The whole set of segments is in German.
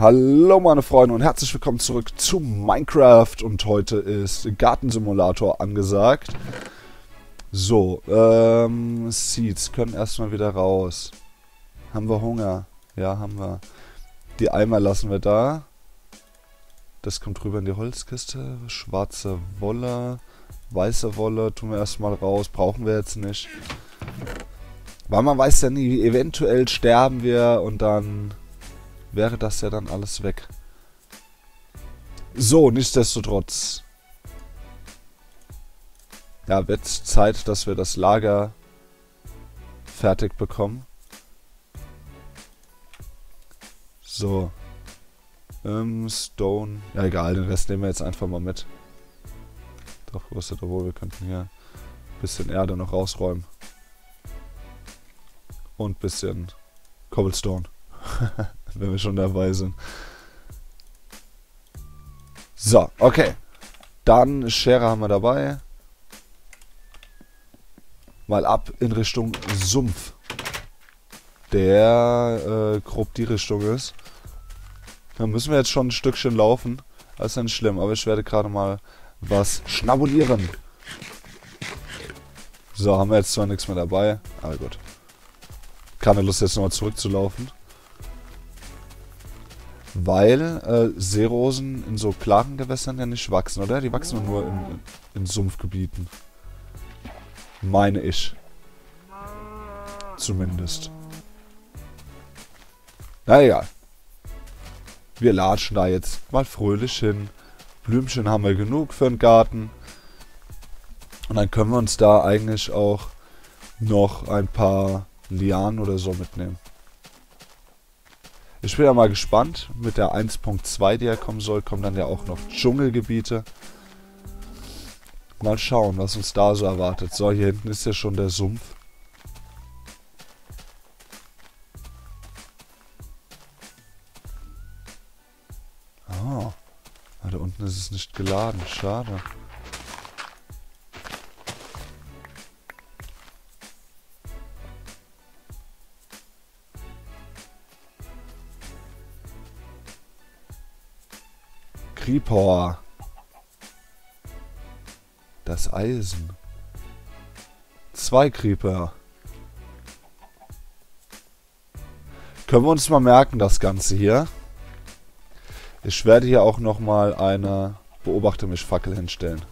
Hallo meine Freunde und herzlich willkommen zurück zu Minecraft und heute ist Gartensimulator angesagt. So, Seeds können erstmal wieder raus. Haben wir Hunger? Ja, haben wir. Die Eimer lassen wir da. Das kommt rüber in die Holzkiste. Schwarze Wolle, weiße Wolle tun wir erstmal raus. Brauchen wir jetzt nicht. Weil man weiß ja nie, eventuell sterben wir und dann wäre das ja dann alles weg. So, nichtsdestotrotz. Ja, wird Zeit, dass wir das Lager fertig bekommen. So. Stone. Ja, egal, den Rest nehmen wir jetzt einfach mal mit. Doch, wo ist das? Obwohl, wir könnten hier ein bisschen Erde noch rausräumen. Und ein bisschen Cobblestone. Wenn wir schon dabei sind. So, okay. Dann Schere haben wir dabei. Mal ab in Richtung Sumpf. Der grob die Richtung ist. Dann müssen wir jetzt schon ein Stückchen laufen. Das ist nicht schlimm, aber ich werde gerade mal was schnabulieren. So, haben wir jetzt zwar nichts mehr dabei. Aber gut. Keine Lust jetzt nochmal zurückzulaufen. Weil Seerosen in so klaren Gewässern ja nicht wachsen, oder? Die wachsen nur in Sumpfgebieten. Meine ich. Zumindest. Na egal. Wir latschen da jetzt mal fröhlich hin. Blümchen haben wir genug für den Garten. Und dann können wir uns da eigentlich auch noch ein paar Lianen oder so mitnehmen. Ich bin ja mal gespannt. Mit der 1.2, die ja kommen soll, kommen dann ja auch noch Dschungelgebiete. Mal schauen, was uns da so erwartet. So, hier hinten ist ja schon der Sumpf. Oh. Da unten ist es nicht geladen. Schade. Creeper. Das Eisen. 2 Creeper. Können wir uns mal merken, das Ganze hier. Ich werde hier auch nochmal eine Beobachte mich Fackel hinstellen.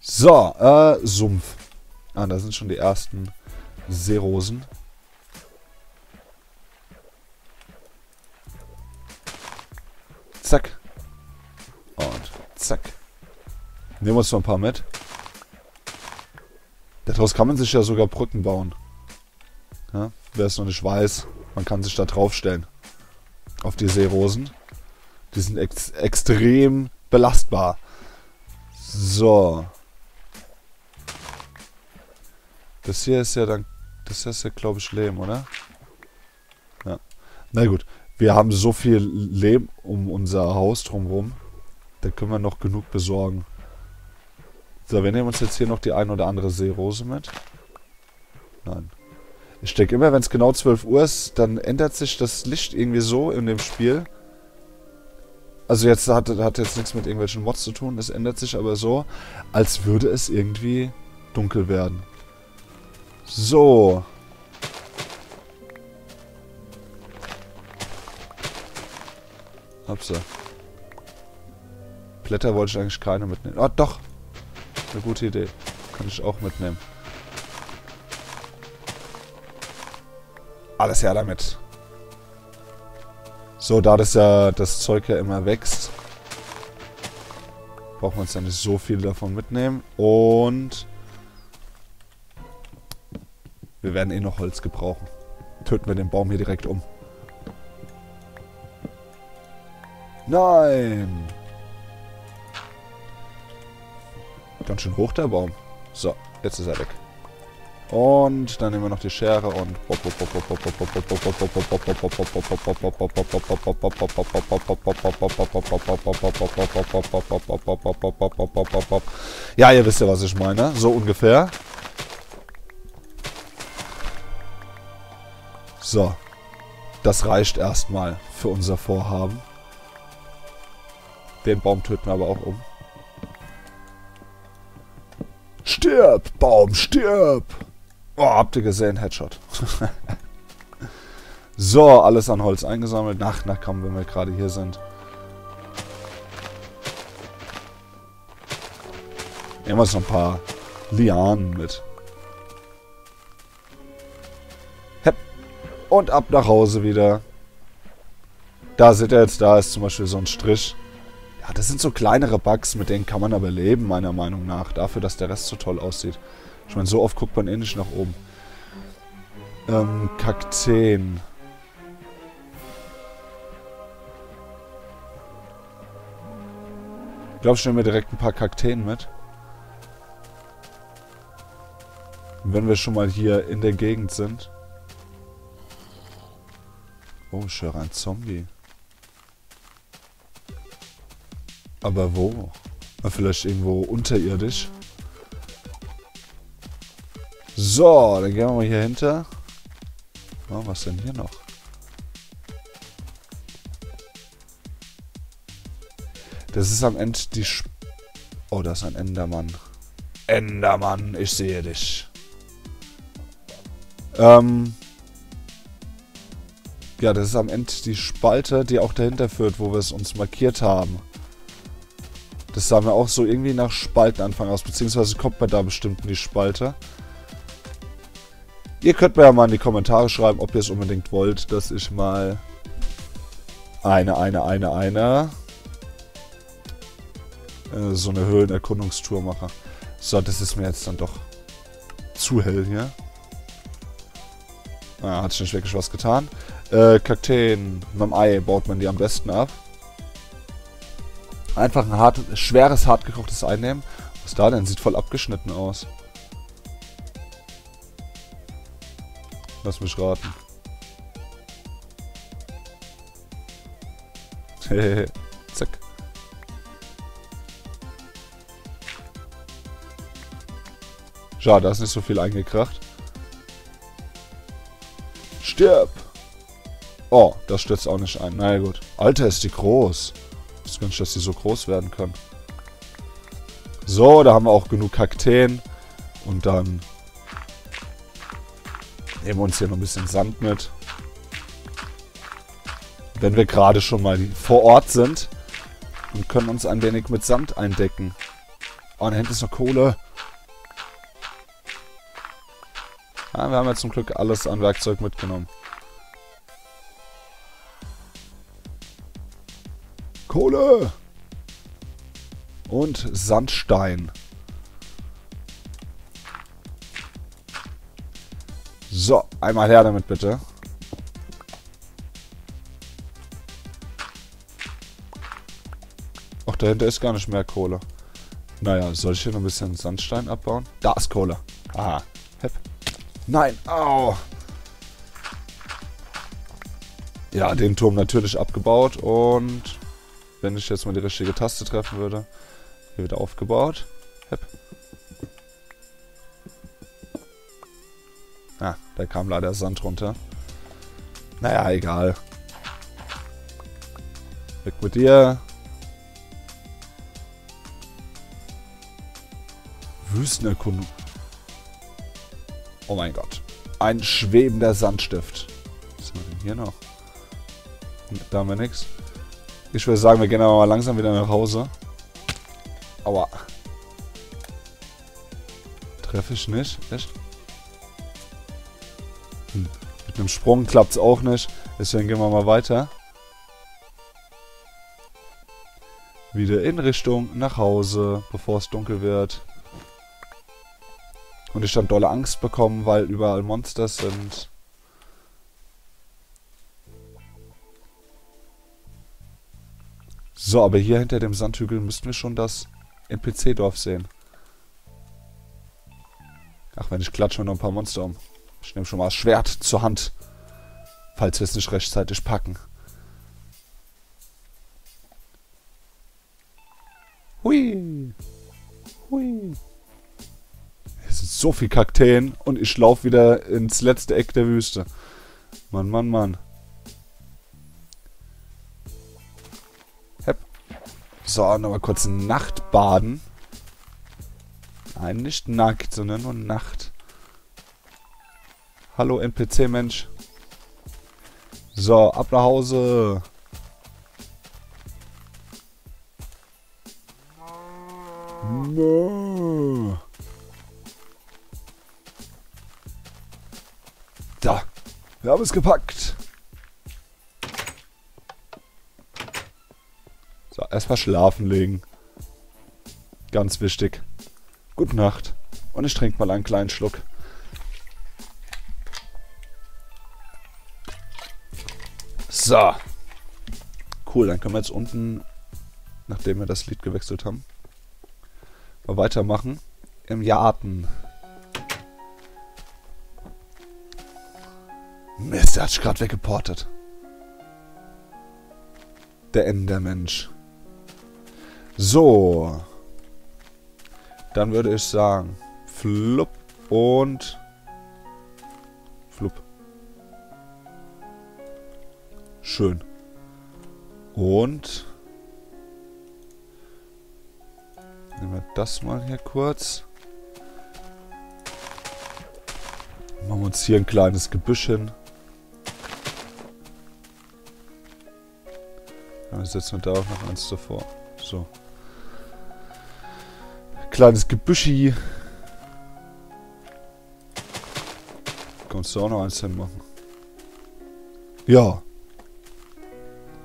So, Sumpf. Ah, da sind schon die ersten Seerosen. Zack. Zack. Nehmen wir uns noch ein paar mit. Daraus kann man sich ja sogar Brücken bauen. Ja, wer es noch nicht weiß, man kann sich da draufstellen. Auf die Seerosen. Die sind extrem belastbar. So. Das hier ist ja dann... Das hier ist ja, glaube ich, Lehm, oder? Ja. Na gut. Wir haben so viel Lehm um unser Haus drumherum. Da können wir noch genug besorgen. So, wir nehmen uns jetzt hier noch die ein oder andere Seerose mit. Nein. Ich denke immer, wenn es genau 12 Uhr ist, dann ändert sich das Licht irgendwie so in dem Spiel. Also jetzt hat jetzt nichts mit irgendwelchen Mods zu tun. Es ändert sich aber so, als würde es irgendwie dunkel werden. So. Hab's ja. Blätter wollte ich eigentlich keine mitnehmen. Ah, doch. Eine gute Idee. Kann ich auch mitnehmen. Alles her damit. So, da das Zeug ja immer wächst, brauchen wir uns ja nicht so viel davon mitnehmen. Und wir werden eh noch Holz gebrauchen. Töten wir den Baum hier direkt um. Nein! Ganz schön hoch der Baum. So, jetzt ist er weg. Und dann nehmen wir noch die Schere und... Ja, ihr wisst ja, was ich meine. So ungefähr. So. Das reicht erstmal für unser Vorhaben. Den Baum töten wir aber auch um. Stirb, Baum, stirb! Oh, habt ihr gesehen? Headshot. So, alles an Holz eingesammelt. Na komm, wenn wir gerade hier sind. Nehmen wir uns noch ein paar Lianen mit. Hep. Und ab nach Hause wieder. Da seht ihr jetzt, da ist zum Beispiel so ein Strich. Ja, das sind so kleinere Bugs, mit denen kann man aber leben, meiner Meinung nach. Dafür, dass der Rest so toll aussieht. Ich meine, so oft guckt man eh nicht nach oben. Kakteen. Ich glaube, ich nehme mir direkt ein paar Kakteen mit. Wenn wir schon mal hier in der Gegend sind. Oh, ich höre ein Zombie. Aber wo? Vielleicht irgendwo unterirdisch. So, dann gehen wir mal hier hinter. Oh, was denn hier noch? Das ist am Ende die... Oh, da ist ein Endermann. Endermann, ich sehe dich. Ja, das ist am Ende die Spalte, die auch dahinter führt, wo wir es uns markiert haben. Das sah mir auch so irgendwie nach Spaltenanfang aus, beziehungsweise kommt man da bestimmt in die Spalte. Ihr könnt mir ja mal in die Kommentare schreiben, ob ihr es unbedingt wollt, dass ich mal so eine Höhlenerkundungstour mache. So, das ist mir jetzt dann doch zu hell hier. Ah, hat sich nicht wirklich was getan. Kakteen mit dem Ei baut man die am besten ab. Einfach ein schweres, hartgekochtes Ei nehmen. Was da denn? Sieht voll abgeschnitten aus. Lass mich raten. Zack. Schade, da ist nicht so viel eingekracht. Stirb! Oh, das stürzt auch nicht ein. Na ja, gut. Alter, ist die groß. Ich wusste gar nicht, dass die so groß werden können. So, da haben wir auch genug Kakteen. Und dann nehmen wir uns hier noch ein bisschen Sand mit. Wenn wir gerade schon mal vor Ort sind und können uns ein wenig mit Sand eindecken. Oh, da hinten ist noch Kohle. Ja, wir haben ja zum Glück alles an Werkzeug mitgenommen. Kohle! Und Sandstein. So, einmal her damit bitte. Ach, dahinter ist gar nicht mehr Kohle. Naja, soll ich hier noch ein bisschen Sandstein abbauen? Da ist Kohle. Aha. Hep. Nein, au! Ja, den Turm natürlich abgebaut und... Wenn ich jetzt mal die richtige Taste treffen würde. Hier wieder aufgebaut. Hep. Ah, da kam leider Sand runter. Naja, egal. Weg mit dir. Wüstenerkundung. Oh mein Gott. Ein schwebender Sandstift. Was haben wir denn hier noch? Da haben wir nichts. Ich würde sagen, wir gehen aber mal langsam wieder nach Hause. Aua. Treffe ich nicht? Echt? Hm. Mit einem Sprung klappt es auch nicht. Deswegen gehen wir mal weiter. Wieder in Richtung nach Hause, bevor es dunkel wird. Und ich dann dolle Angst bekommen, weil überall Monster sind. So, aber hier hinter dem Sandhügel müssten wir schon das NPC-Dorf sehen. Ach, wenn ich klatsche, noch ein paar Monster um. Ich nehme schon mal das Schwert zur Hand. Falls wir es nicht rechtzeitig packen. Hui! Hui! Es sind so viele Kakteen und ich laufe wieder ins letzte Eck der Wüste. Mann, Mann, Mann. So, nochmal kurz Nachtbaden. Nein, nicht nackt, sondern nur Nacht. Hallo NPC-Mensch. So, ab nach Hause. No. Da, wir haben es gepackt. So, erstmal schlafen legen. Ganz wichtig. Gute Nacht. Und ich trinke mal einen kleinen Schluck. So. Cool, dann können wir jetzt unten, nachdem wir das Lied gewechselt haben, mal weitermachen. Im Garten. Mist, der hat sich gerade weggeportet. Der Endermensch. So. Dann würde ich sagen, flupp und flupp. Schön. Und nehmen wir das mal hier kurz. Machen wir uns hier ein kleines Gebüsch hin. Dann setzen wir da auch noch eins davor. So. Kleines Gebüschi. Kannst du auch noch eins hinmachen. Ja.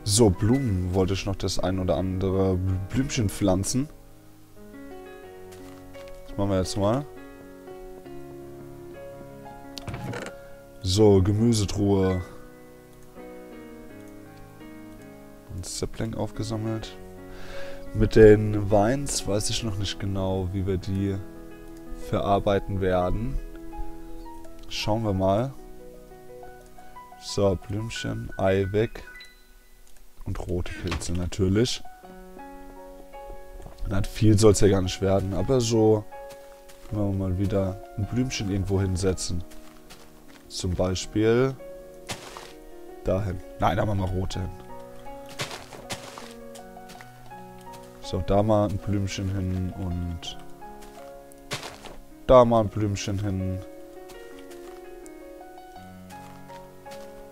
So, Blumen wollte ich noch das ein oder andere Blümchen pflanzen. Das machen wir jetzt mal. So, Gemüsetruhe. Und Sapling aufgesammelt. Mit den Weins weiß ich noch nicht genau, wie wir die verarbeiten werden. Schauen wir mal. So, Blümchen, Ei weg. Und rote Pilze natürlich. Und viel soll es ja gar nicht werden, aber so können wir mal wieder ein Blümchen irgendwo hinsetzen. Zum Beispiel dahin. Nein, da machen wir rote hin. So, da mal ein Blümchen hin und da mal ein Blümchen hin.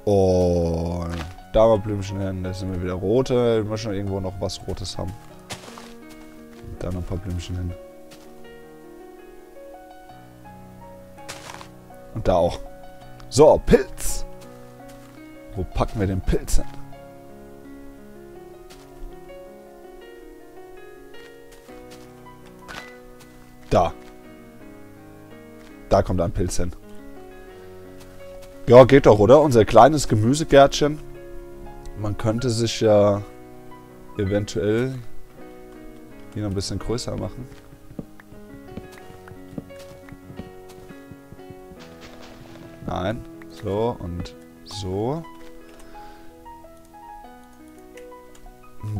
Und da mal Blümchen hin. Da sind wir wieder rote. Wir müssen irgendwo noch was Rotes haben. Und da noch ein paar Blümchen hin. Und da auch. So, Pilz. Wo packen wir den Pilz hin? Da. Da kommt ein Pilz hin. Ja, geht doch, oder? Unser kleines Gemüsegärtchen. Man könnte sich ja eventuell hier noch ein bisschen größer machen. Nein. So und so.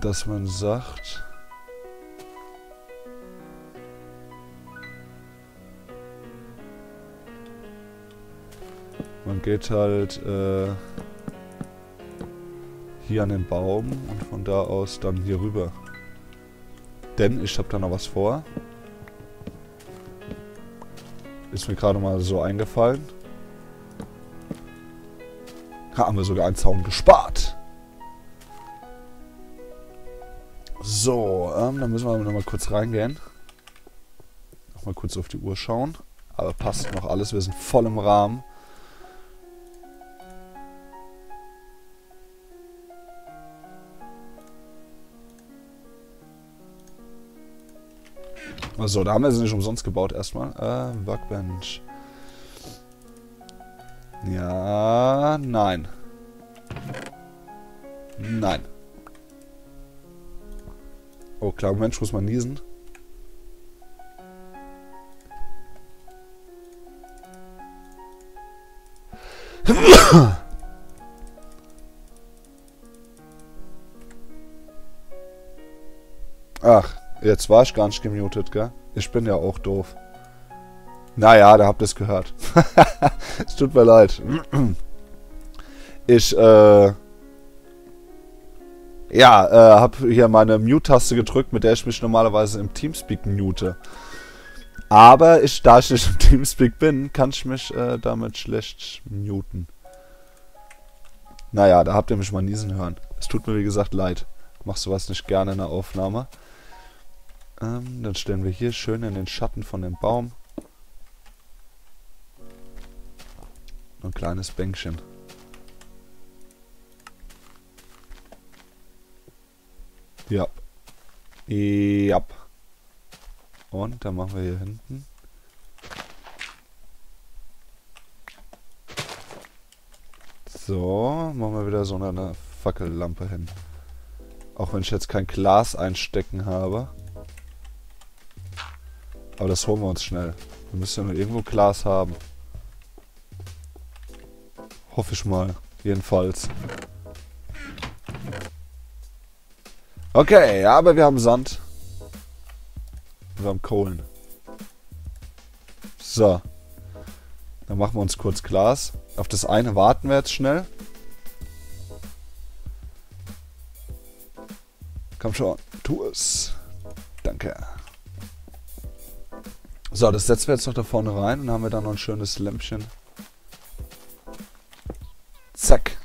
Dass man sagt... Man geht halt hier an den Baum und von da aus dann hier rüber. Denn ich habe da noch was vor. Ist mir gerade mal so eingefallen. Haben wir sogar einen Zaun gespart. So, dann müssen wir nochmal kurz reingehen. Nochmal kurz auf die Uhr schauen. Aber passt noch alles, wir sind voll im Rahmen. So, da haben wir sie nicht umsonst gebaut erstmal. Workbench. Ja, nein. Nein. Oh, klar, Mensch, muss man niesen. Ach. Jetzt war ich gar nicht gemutet, gell? Ich bin ja auch doof. Naja, da habt ihr es gehört. Es tut mir leid. Ich, Ja, habe hier meine Mute-Taste gedrückt, mit der ich mich normalerweise im Teamspeak mute. Aber da ich nicht im Teamspeak bin, kann ich mich damit schlecht muten. Naja, da habt ihr mich mal niesen hören. Es tut mir wie gesagt leid. Mach sowas nicht gerne in der Aufnahme. Dann stellen wir hier schön in den Schatten von dem Baum. Ein kleines Bänkchen. Ja. Ja. Und dann machen wir hier hinten. So, machen wir wieder so eine Fackellampe hin. Auch wenn ich jetzt kein Glas einstecken habe. Aber das holen wir uns schnell. Wir müssen ja nur irgendwo Glas haben. Hoffe ich mal. Jedenfalls. Okay, aber wir haben Sand. Wir haben Kohlen. So. Dann machen wir uns kurz Glas. Auf das eine warten wir jetzt schnell. Komm schon, tu es. Danke. So, das setzen wir jetzt noch da vorne rein und haben wir dann noch ein schönes Lämpchen. Zack.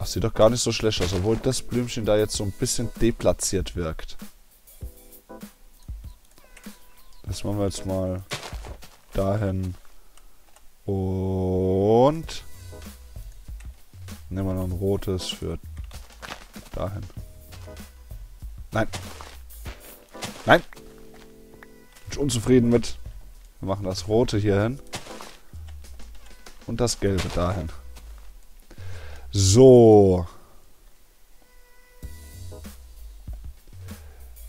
Ach, sieht doch gar nicht so schlecht aus, obwohl das Blümchen da jetzt so ein bisschen deplatziert wirkt. Das machen wir jetzt mal dahin. Und nehmen wir noch ein rotes für dahin. Nein. Nein. Bin ich unzufrieden mit. Wir machen das rote hier hin. Und das gelbe dahin. So.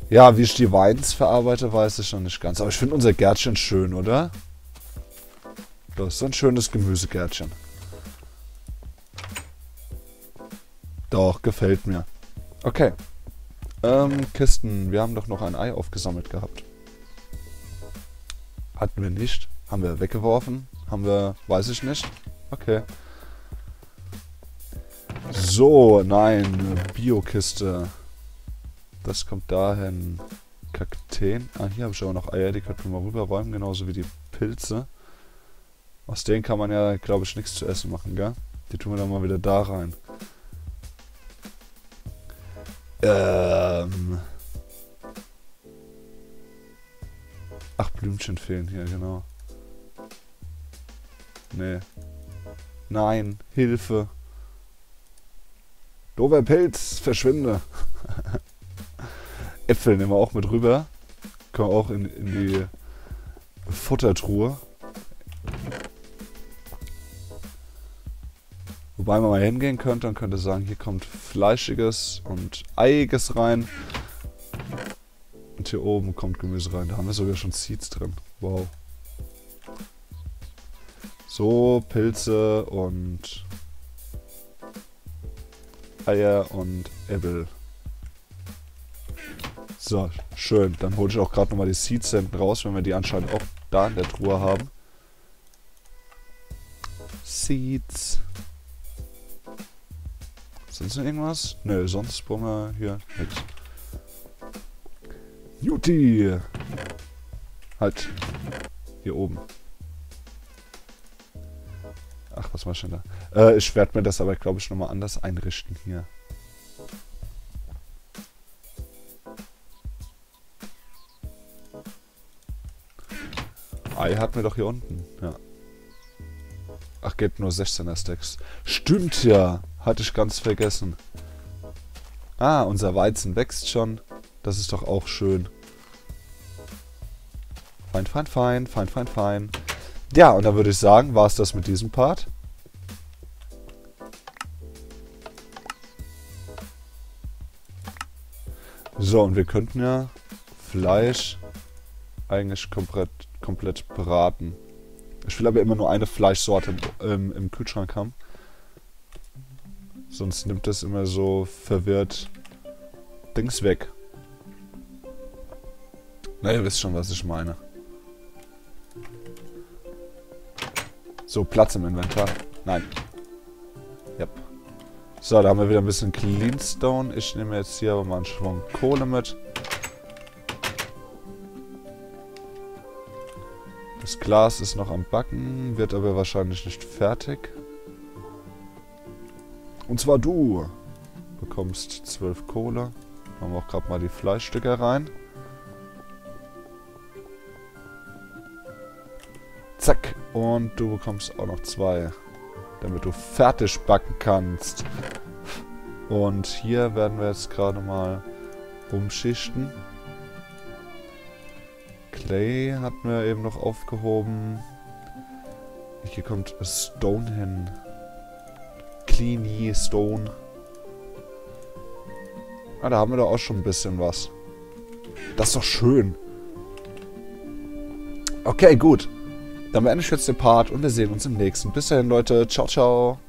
Ja, wie ich die Weins verarbeite, weiß ich noch nicht ganz. Aber ich finde unser Gärtchen schön, oder? Das ist ein schönes Gemüsegärtchen. Doch, gefällt mir. Okay. Kisten. Wir haben doch noch ein Ei aufgesammelt gehabt. Hatten wir nicht. Haben wir weggeworfen. Haben wir... Weiß ich nicht. Okay. So, nein. Biokiste. Das kommt dahin. Kakteen. Ah, hier habe ich aber noch Eier. Die können wir mal rüberräumen. Genauso wie die Pilze. Aus denen kann man ja, glaube ich, nichts zu essen machen, gell? Die tun wir dann mal wieder da rein. Ach, Blümchen fehlen hier, genau. Nee. Nein, Hilfe. Dober Pilz, verschwinde. Äpfel nehmen wir auch mit rüber. Können wir auch in die Futtertruhe. Wobei man mal hingehen könnte und könnte sagen, hier kommt Fleischiges und Eiiges rein. Und hier oben kommt Gemüse rein. Da haben wir sogar schon Seeds drin. Wow. So, Pilze und Eier und Äpfel. So, schön. Dann hole ich auch gerade nochmal die Seeds hinten raus, wenn wir die anscheinend auch da in der Truhe haben. Seeds. Sonst noch irgendwas? Nö, sonst brauchen wir hier nichts. Juti! Halt. Hier oben. Ach, was war schon da? Ich werde mir das aber, glaube ich, nochmal anders einrichten hier. Ei hatten wir doch hier unten, ja. Ach, gibt nur 16er Stacks. Stimmt ja! Hatte ich ganz vergessen. Ah, unser Weizen wächst schon. Das ist doch auch schön. Fein, fein, fein, fein, fein, fein. Ja, und dann würde ich sagen, war es das mit diesem Part. So, und wir könnten ja Fleisch eigentlich komplett braten. Ich will aber immer nur eine Fleischsorte im Kühlschrank haben. Sonst nimmt das immer so verwirrt Dings weg. Na, ihr wisst schon, was ich meine. So, Platz im Inventar. Nein. Yep. So, da haben wir wieder ein bisschen Cleanstone. Ich nehme jetzt hier aber mal einen Schwung Kohle mit. Das Glas ist noch am Backen, wird aber wahrscheinlich nicht fertig. Und zwar du bekommst 12 Kohle. Machen wir auch gerade mal die Fleischstücke rein. Zack. Und du bekommst auch noch 2. Damit du fertig backen kannst. Und hier werden wir jetzt gerade mal umschichten. Clay hatten wir eben noch aufgehoben. Hier kommt Stone hin. Cleany Stone. Ah, da haben wir doch auch schon ein bisschen was. Das ist doch schön. Okay, gut. Dann beende ich jetzt den Part und wir sehen uns im nächsten. Bis dahin, Leute. Ciao, ciao.